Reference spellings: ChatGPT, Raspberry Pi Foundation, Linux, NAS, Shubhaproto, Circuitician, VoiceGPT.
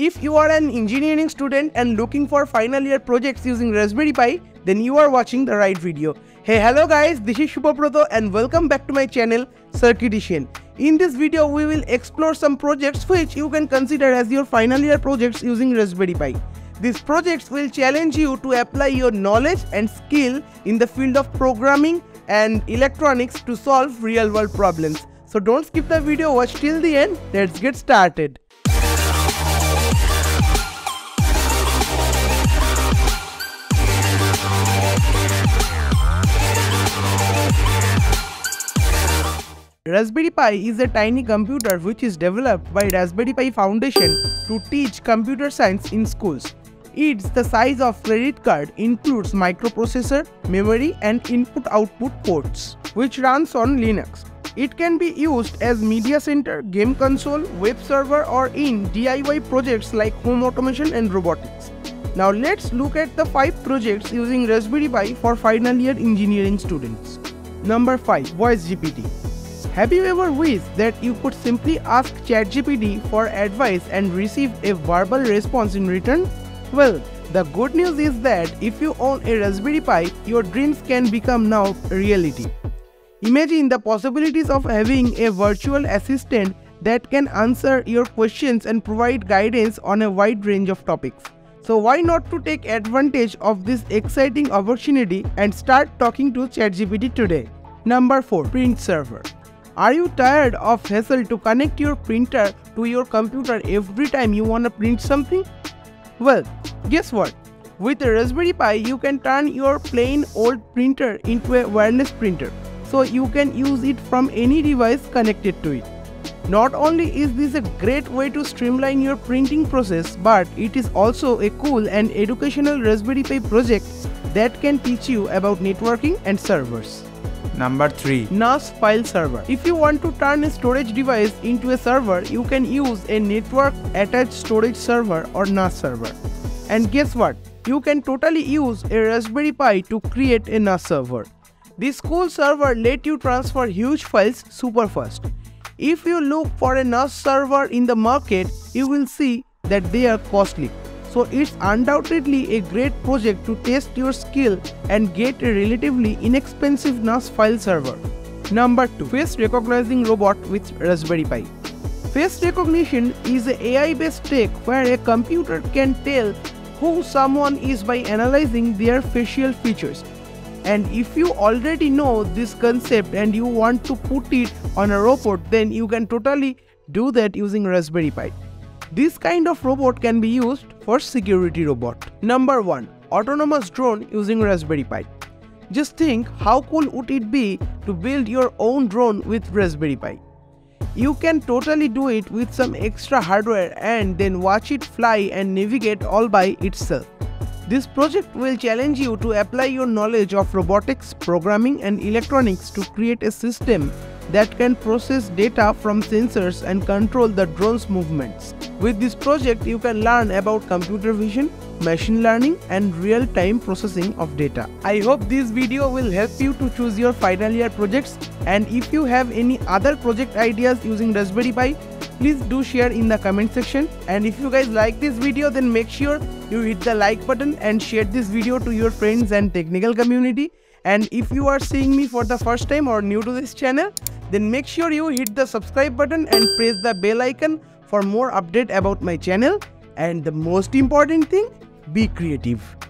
If you are an engineering student and looking for final year projects using Raspberry Pi, then you are watching the right video. Hey, hello guys, this is Shubhaproto and welcome back to my channel Circuitician. In this video, we will explore some projects which you can consider as your final year projects using Raspberry Pi. These projects will challenge you to apply your knowledge and skill in the field of programming and electronics to solve real-world problems. So don't skip the video, watch till the end. Let's get started. Raspberry Pi is a tiny computer which is developed by Raspberry Pi Foundation to teach computer science in schools. It's the size of credit card, includes microprocessor, memory and input-output ports, which runs on Linux. It can be used as media center, game console, web server or in DIY projects like home automation and robotics. Now let's look at the 5 projects using Raspberry Pi for final year engineering students. Number 5. VoiceGPT. Have you ever wished that you could simply ask ChatGPT for advice and receive a verbal response in return? Well, the good news is that if you own a Raspberry Pi, your dreams can become now reality. Imagine the possibilities of having a virtual assistant that can answer your questions and provide guidance on a wide range of topics. So why not to take advantage of this exciting opportunity and start talking to ChatGPT today? Number 4. Print server. Are you tired of hassle to connect your printer to your computer every time you want to print something? Well, guess what? With a Raspberry Pi, you can turn your plain old printer into a wireless printer, so you can use it from any device connected to it. Not only is this a great way to streamline your printing process, but it is also a cool and educational Raspberry Pi project that can teach you about networking and servers. Number 3. NAS file server. If you want to turn a storage device into a server, you can use a network attached storage server or NAS server. And guess what? You can totally use a Raspberry Pi to create a NAS server. This cool server lets you transfer huge files super fast. If you look for a NAS server in the market, you will see that they are costly. So it's undoubtedly a great project to test your skill and get a relatively inexpensive NAS file server. Number 2. Face recognizing robot with Raspberry Pi. Face recognition is an AI-based tech where a computer can tell who someone is by analyzing their facial features. And if you already know this concept and you want to put it on a robot, then you can totally do that using Raspberry Pi. This kind of robot can be used for security robot. Number 1. Autonomous drone using Raspberry Pi. Just think how cool would it be to build your own drone with Raspberry Pi. You can totally do it with some extra hardware and then watch it fly and navigate all by itself. This project will challenge you to apply your knowledge of robotics, programming and electronics to create a system that can process data from sensors and control the drone's movements. With this project, you can learn about computer vision, machine learning and real-time processing of data. I hope this video will help you to choose your final year projects, and if you have any other project ideas using Raspberry Pi, please do share in the comment section. And if you guys like this video, then make sure you hit the like button and share this video to your friends and technical community. And if you are seeing me for the first time or new to this channel, then make sure you hit the subscribe button and press the bell icon for more update about my channel. And the most important thing, be creative.